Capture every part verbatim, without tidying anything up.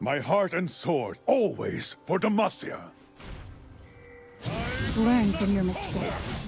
My heart and sword, always for Demacia. Learn from your mistakes.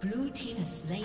Blue team has slain.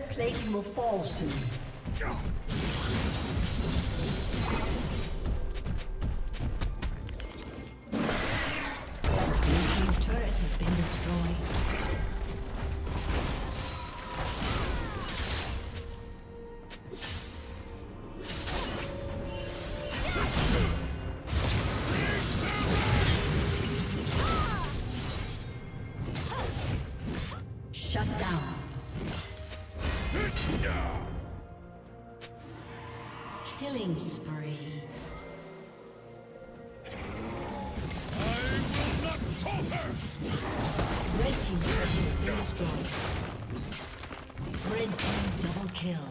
Turret plating will fall soon. Your team's turret has been destroyed. Killing spree. I will not falter. Red team has been destroyed. Red team double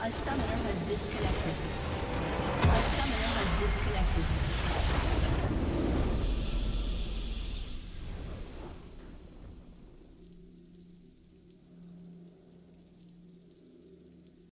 A summoner has disconnected. A summoner disconnected.